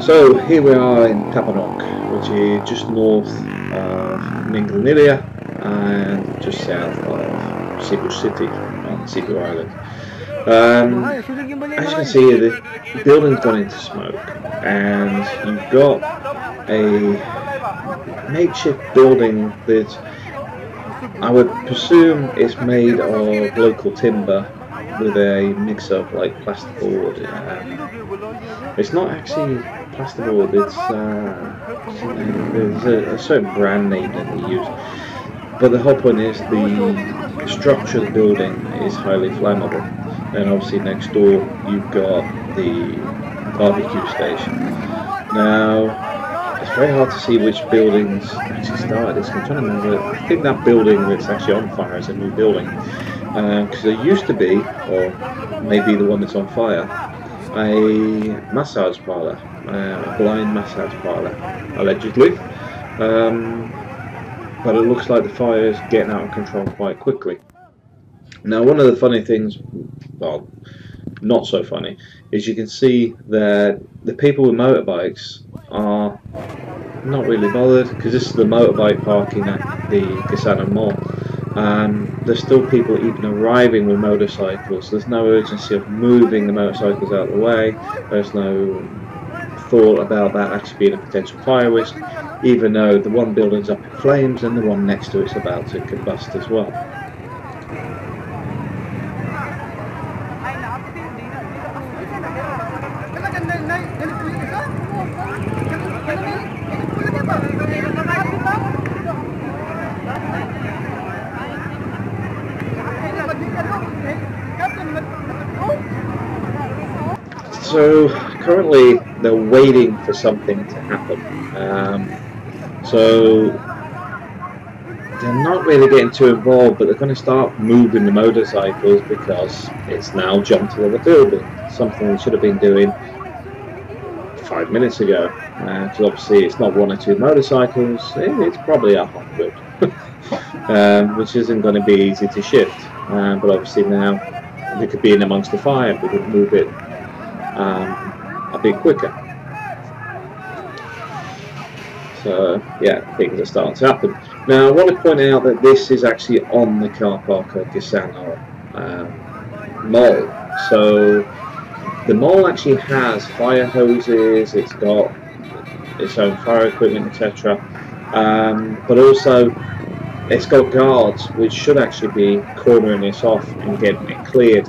So here we are in Tabunok, which is just north of Minglenilia and just south of Cebu City on Cebu Island. As you can see, the building's gone into smoke, and you've got a makeshift building that I would presume is made of local timber with a mix of like plasterboard. It's not actually plasterboard, it's there's a certain brand name that they use, but the whole point is the structure of the building is highly flammable. And obviously next door you've got the barbecue station. Now it's very hard to see which buildings actually started this. I'm trying to remember. I think that building that's actually on fire is a new building, because there used to be, or maybe the one that's on fire, a massage parlour, a blind massage parlour, allegedly, but it looks like the fire is getting out of control quite quickly. Now, one of the funny things, well, not so funny, is you can see that the people with motorbikes are not really bothered, because this is the motorbike parking at the Gaisano Mall. There's still people even arriving with motorcycles. There's no urgency of moving the motorcycles out of the way. There's no thought about that actually being a potential fire risk, even though the one building's up in flames and the one next to it's about to combust as well. So currently they're waiting for something to happen, so they're not really getting too involved, but they're going to start moving the motorcycles because it's now jumped to the building, something they should have been doing 5 minutes ago, because obviously it's not one or two motorcycles, it's probably 100, which isn't going to be easy to shift, but obviously now they could be in amongst the fire, we could move it a bit quicker. So yeah, things are starting to happen. Now I want to point out that this is actually on the car park of Gaisano Mall. So the mall actually has fire hoses, it's got its own fire equipment, etc. But also it's got guards which should actually be cornering this off and getting it cleared.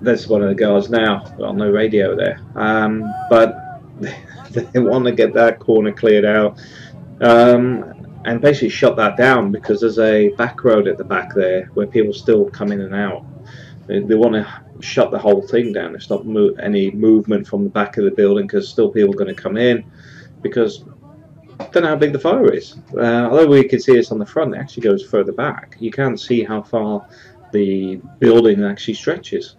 There's one of the guards now, well, no radio there, but they want to get that corner cleared out, and basically shut that down, because there's a back road at the back there where people still come in and out. They want to shut the whole thing down and stop any movement from the back of the building, because still people are going to come in, because I don't know how big the fire is. Although we can see this on the front, it actually goes further back. You can't see how far the building actually stretches.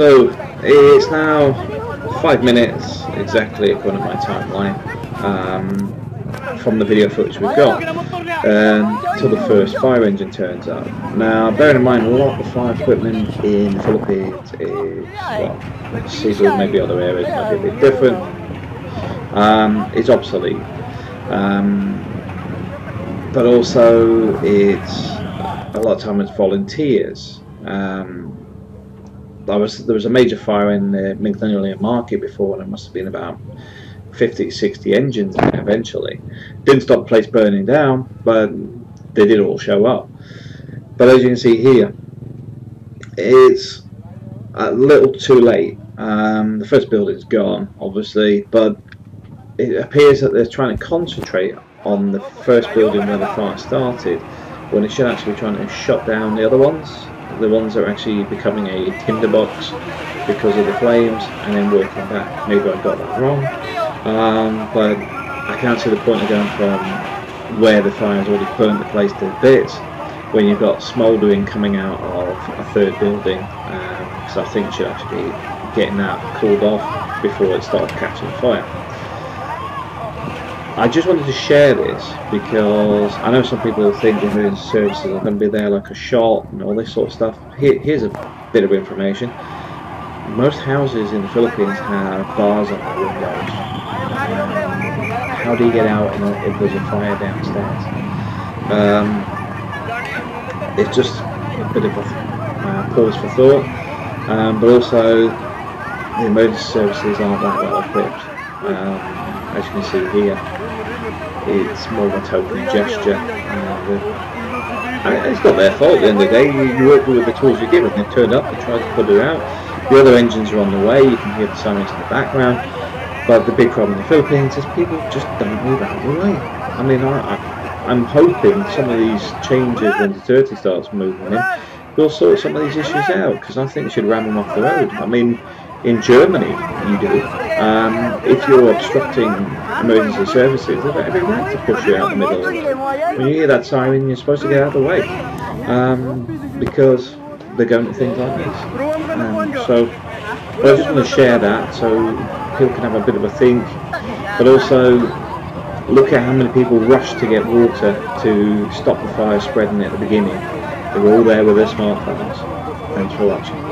So it's now 5 minutes exactly according to my timeline from the video footage we've got until the first fire engine turns up. Now bearing in mind a lot of fire equipment in the Philippines is, well, Cebu, maybe other areas might be a bit different, it's obsolete, but also it's a lot of time it's volunteers. There was a major fire in the Minglenilia market before, and there must have been about 50, 60 engines there eventually. Didn't stop the place burning down, but they did all show up. But as you can see here, it's a little too late. The first building's gone, obviously, but it appears that they're trying to concentrate on the first building where the fire started, when it should actually be trying to shut down the other ones. The ones that are actually becoming a tinderbox because of the flames, and then working back. Maybe I got that wrong, but I can't see the point of going from where the fire has already burned the place to bits when you've got smouldering coming out of a third building, because I think it should actually be getting that cooled off before it started catching fire. I just wanted to share this because I know some people think emergency services are going to be there like a shot and all this sort of stuff. Here's a bit of information. Most houses in the Philippines have bars on their windows. How do you get out if there's a fire downstairs? It's just a bit of a pause for thought, but also the emergency services aren't that well equipped. As you can see here, it's more of a token gesture. It's not their fault at the end of the day. You work with the tools you're given. They've turned up, they tried to put it out. The other engines are on the way, you can hear the sirens in the background. But the big problem in the Philippines is people just don't move out of the way. I mean, I'm hoping some of these changes when Duterte starts moving in will sort some of these issues out, because I think they should ram them off the road. I mean, in Germany, you do. If you're obstructing emergency services, they've got every right to push you out in the middle. When you hear that siren, you're supposed to get out of the way, because they're going to things like this. But I just want to share that so people can have a bit of a think, but also look at how many people rushed to get water to stop the fire spreading at the beginning. They were all there with their smartphones. Thanks for watching.